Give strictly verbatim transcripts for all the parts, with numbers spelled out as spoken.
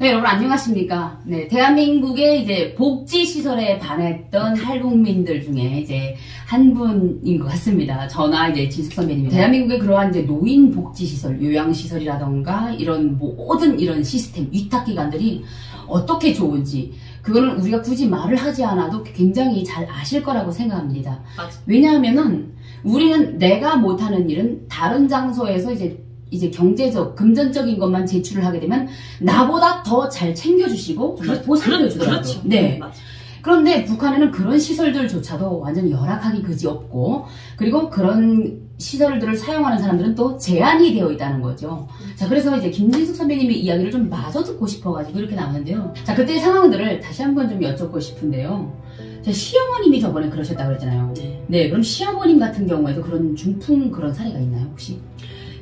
네, 여러분 안녕하십니까. 네, 대한민국의 이제 복지 시설에 반했던 탈북민들 중에 이제 한 분인 것 같습니다. 저나 이제 진숙 선배님입니다. 대한민국의 그러한 이제 노인 복지 시설, 요양 시설이라던가 이런 모든 이런 시스템, 위탁 기관들이 어떻게 좋은지 그거는 우리가 굳이 말을 하지 않아도 굉장히 잘 아실 거라고 생각합니다. 왜냐하면은 우리는 내가 못하는 일은 다른 장소에서 이제 이제 경제적, 금전적인 것만 제출을 하게 되면 나보다 더 잘 챙겨주시고 보상을 주더라고요. 네. 맞아. 그런데 북한에는 그런 시설들조차도 완전 열악하기 그지없고, 그리고 그런 시설들을 사용하는 사람들은 또 제한이 되어 있다는 거죠. 자, 그래서 이제 김진숙 선배님의 이야기를 좀 마저 듣고 싶어가지고 이렇게 나오는데요. 자, 그때의 상황들을 다시 한번 좀 여쭙고 싶은데요. 자, 시어머님이 저번에 그러셨다고 그랬잖아요. 네. 네, 그럼 시어머님 같은 경우에도 그런 중풍 그런 사례가 있나요, 혹시?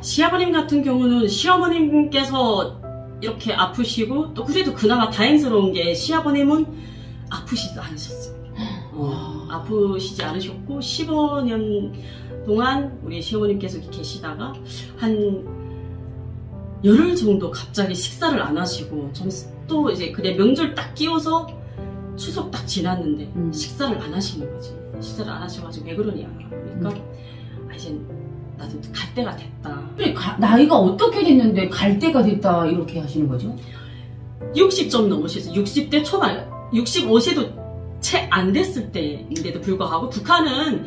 시아버님 같은 경우는 시아버님께서 이렇게 아프시고, 또 그래도 그나마 다행스러운 게 시아버님은 아프시지 않으셨어요. 어, 아프시지 않으셨고, 십오 년 동안 우리 시어머님께서 계시다가 한 열흘 정도 갑자기 식사를 안 하시고, 좀 또 이제 그래 명절 딱 끼워서 추석 딱 지났는데 음. 식사를 안 하시는 거지. 식사를 안 하셔가지고 왜 그러냐. 그러니까 음. 아, 이제 나도 갈 때가 됐다. 그래, 가, 나이가 어떻게 됐는데 갈 때가 됐다 이렇게 하시는 거죠? 육십 좀 넘으셨어요. 육십 대 초반, 육십오 세도 채 안 됐을 때인데도 불구하고 북한은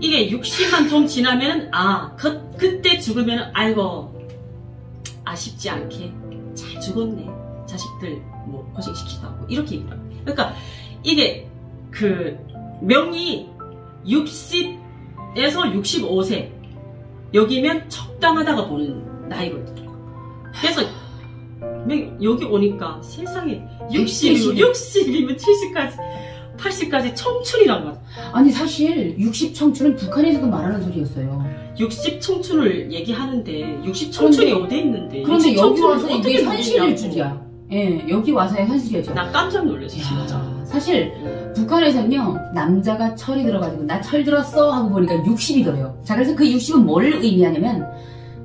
이게 육십만 좀 지나면 아, 그, 그때 죽으면 아이고 아쉽지 않게 잘 죽었네. 자식들 뭐 고생시키기도 하고 이렇게 얘기를 하고. 그러니까 이게 그 명이 육십에서 육십오 세 여기면 적당하다가 보는 나이거든요. 그래서 여기 오니까 세상에 육십이면 칠십까지 팔십까지 청춘이란 말. 아니 사실 육십 청춘은 북한에서도 말하는 소리였어요. 육십 청춘을 얘기하는데 육십 청춘이 어디 있는데? 그런데 여기 와서 이게 현실일 줄이야. 예, 여기 와서의 현실이었죠. 나 깜짝 놀랐어 진짜. 사실 음. 북한에서는요, 남자가 철이 들어가지고 나 철 들었어 하고 보니까 육십이더래요. 자, 그래서 그 육십은 뭘 의미하냐면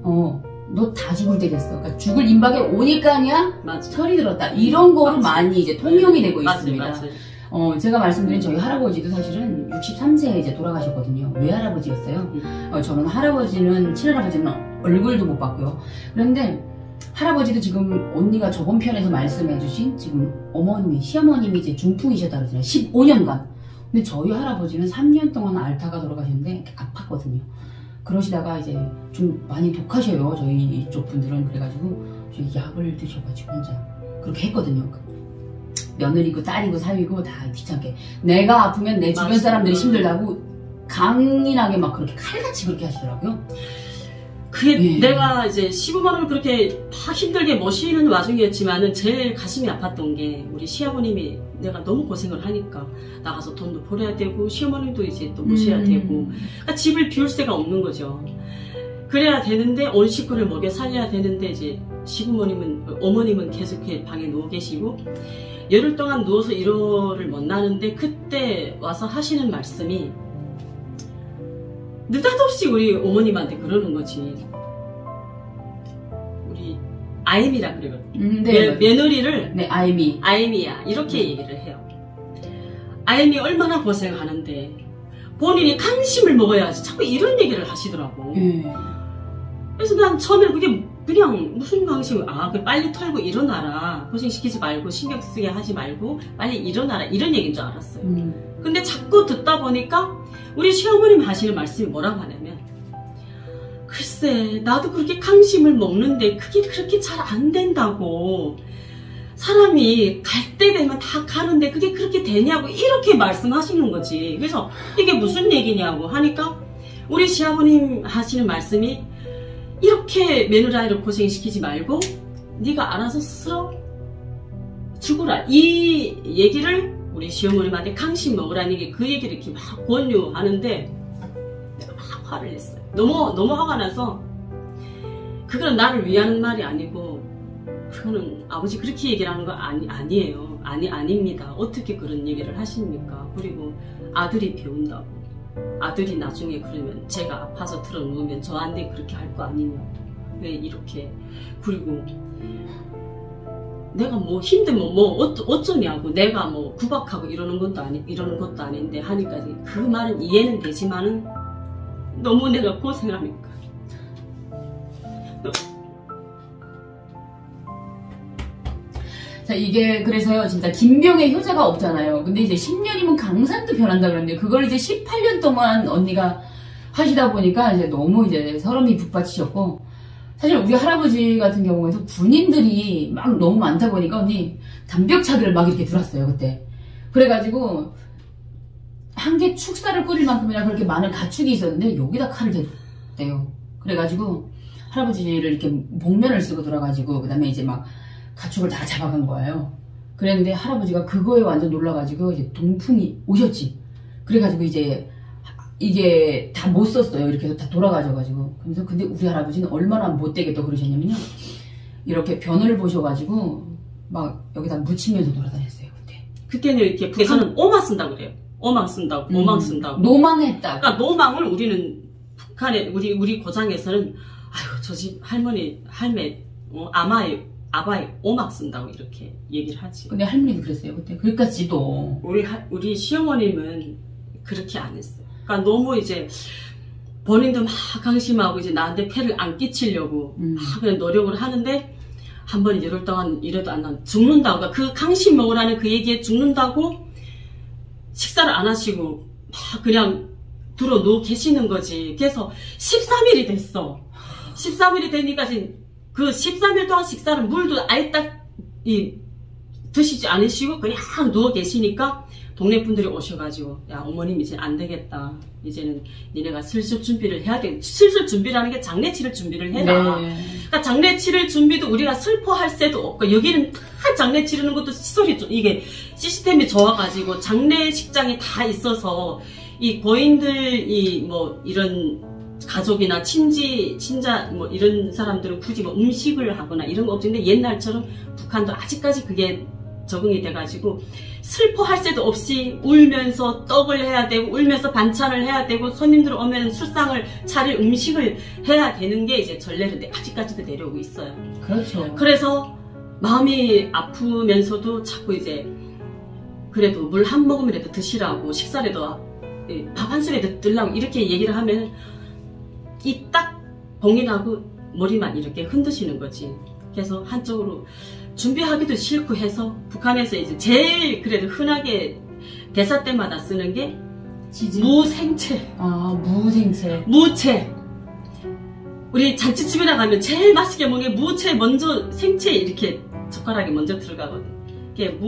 어, 너 다 죽을 때 됐어. 그러니까 죽을 임박에 오니까냐 맞아. 철이 들었다. 이런 거로 맞아. 많이 이제 통용이 되고 맞아. 있습니다. 맞아. 어, 제가 말씀드린 저희 할아버지도 사실은 육십삼 세에 이제 돌아가셨거든요. 외할아버지였어요. 음. 어, 저는 할아버지는, 친할아버지는 얼굴도 못 봤고요. 그런데 할아버지도 지금 언니가 저번 편에서 말씀해주신 지금 어머님이, 시어머님이 이제 중풍이셨다 그러잖아요. 십오 년간. 근데 저희 할아버지는 삼 년 동안 앓다가 돌아가셨는데 아팠거든요. 그러시다가 이제 좀 많이 독하셔요. 저희 이쪽 분들은. 그래가지고 저희 약을 드셔가지고 혼자 그렇게 했거든요. 며느리고 딸이고 사위고 다 귀찮게. 내가 아프면 내 주변 사람들이 힘들다고 강인하게 막 그렇게 칼같이 그렇게 하시더라고요. 그게 네. 내가 이제 십오만 원을 그렇게 다 힘들게 모시는 와중이었지만은 제일 가슴이 아팠던 게 우리 시아버님이 내가 너무 고생을 하니까 나가서 돈도 벌어야 되고 시어머님도 이제 또 모셔야 음. 되고, 그러니까 집을 비울 새가 없는 거죠. 그래야 되는데 온 식구를 먹여 살려야 되는데 이제 시부모님은, 어머님은 계속해 방에 누워 계시고 열흘 동안 누워서 일어를 못 나는데 그때 와서 하시는 말씀이 느닷없이 우리 어머님한테 그러는 거지. 우리 아이미라 그러거든요. 음, 네, 며느리를 네, 아이미. 아이미야 이렇게 네. 얘기를 해요. 아이미 얼마나 고생하는데 본인이 강심을 먹어야지 자꾸 이런 얘기를 하시더라고. 네. 그래서 난 처음에 그게 그냥 무슨 강심, 아 그래 빨리 털고 일어나라, 고생시키지 말고 신경쓰게 하지 말고 빨리 일어나라 이런 얘기인 줄 알았어요. 음. 근데 자꾸 듣다 보니까 우리 시어머님 하시는 말씀이 뭐라고 하냐면, 글쎄 나도 그렇게 강심을 먹는데 그게 그렇게 잘 안 된다고, 사람이 갈 때 되면 다 가는데 그게 그렇게 되냐고 이렇게 말씀하시는 거지. 그래서 이게 무슨 얘기냐고 하니까 우리 시아버님 하시는 말씀이, 이렇게 며느리를 고생시키지 말고 네가 알아서 스스로 죽어라 이 얘기를 우리 시어머님한테 강심 먹으라는 게, 그 얘기를 이렇게 막 권유하는데 내가 막 화를 냈어요. 너무 너무 화가 나서 그건 나를 위하는 말이 아니고 그거는 아버지 그렇게 얘기를 하는 거 아니, 아니에요. 아니 아닙니다. 어떻게 그런 얘기를 하십니까? 그리고 아들이 배운다고, 아들이 나중에 그러면 제가 아파서 들어놓으면 저한테 그렇게 할 거 아니냐고, 왜 이렇게. 그리고 내가 뭐 힘들면 뭐 어쩌, 어쩌냐고, 내가 뭐 구박하고 이러는 것도 아니 이러는 것도 아닌데 하니까 그 말은 이해는 되지만은 너무 내가 고생하니까. 자, 이게 그래서요, 진짜 김병의 효자가 없잖아요. 근데 이제 십 년이면 강산도 변한다 그러는데 그걸 이제 십팔 년 동안 언니가 하시다 보니까 이제 너무 이제 서름이 북받치셨고, 사실 우리 할아버지 같은 경우에도 군인들이 막 너무 많다 보니까 언니 담벽차기를 막 이렇게 들었어요 그때. 그래가지고 한 개 축사를 꾸릴 만큼이나 그렇게 많은 가축이 있었는데 여기다 칼을 댔대요. 그래가지고 할아버지를 이렇게 목면을 쓰고 들어가지고 그 다음에 이제 막 가축을 다 잡아간 거예요. 그랬는데 할아버지가 그거에 완전 놀라가지고 이제 동풍이 오셨지. 그래가지고 이제 이게 다 못 썼어요. 이렇게 해서 다 돌아가셔가지고. 그래서 근데 우리 할아버지는 얼마나 못되겠다 그러셨냐면요, 이렇게 변을 보셔가지고 막 여기다 묻히면서 돌아다녔어요 그때. 그때는 이렇게 북한은 오마 쓴다고 그래요. 오망 쓴다고, 음, 오망 쓴다고. 노망했다. 그러니까 노망을 우리는 북한에 우리 우리 고장에서는 아유 저 집 할머니 할매 어, 아마에 아바에 오막 쓴다고 이렇게 얘기를 하지. 근데 할머니도 그랬어요 그때. 그까지도 우리 하, 우리 시어머님은 그렇게 안 했어요. 그러니까 너무 이제 본인도 막 강심하고 이제 나한테 폐를 안 끼치려고 음. 막 그냥 노력을 하는데, 한 번 열흘 동안 이래도 안 나 죽는다고, 그러니까 그 강심 먹으라는 그 얘기에 죽는다고 식사를 안 하시고 막 그냥 들어 누워 계시는 거지. 그래서 십삼 일이 됐어. 십삼 일이 되니까 지금 그 십삼 일 동안 식사를 물도 아예 딱 이 드시지 않으시고 그냥 누워 계시니까 동네 분들이 오셔가지고, 야 어머님 이제 안 되겠다, 이제는 니네가 슬슬 준비를 해야 돼. 슬슬 준비라는 게 장례치를 준비를 해라. 네. 그러니까 장례치를 준비도 우리가 슬퍼할 새도 없고, 여기는 다 장례 치르는 것도 시설이 좀 이게 시스템이 좋아가지고 장례식장이 다 있어서 이 고인들 이 뭐 이런 가족이나 친지 친자 뭐 이런 사람들은 굳이 뭐 음식을 하거나 이런 거 없는데, 옛날처럼 북한도 아직까지 그게 적응이 돼가지고 슬퍼할 새도 없이 울면서 떡을 해야 되고, 울면서 반찬을 해야 되고, 손님들 오면 술상을 차릴 음식을 해야 되는 게 이제 전례인데 아직까지도 내려오고 있어요. 그렇죠. 그래서 마음이 아프면서도 자꾸 이제 그래도 물 한 모금이라도 드시라고, 식사라도 밥 한 술이라도 들라고 이렇게 얘기를 하면 이 딱 봉인하고 머리만 이렇게 흔드시는 거지. 그래서 한쪽으로 준비하기도 싫고 해서 북한에서 이제 제일 그래도 흔하게 대사 때마다 쓰는 게 지진? 무생채. 아, 무생채. 무채. 우리 잔치집이나 가면 제일 맛있게 먹는 게 무채. 먼저 생채 이렇게 젓가락에 먼저 들어가거든. 그게 무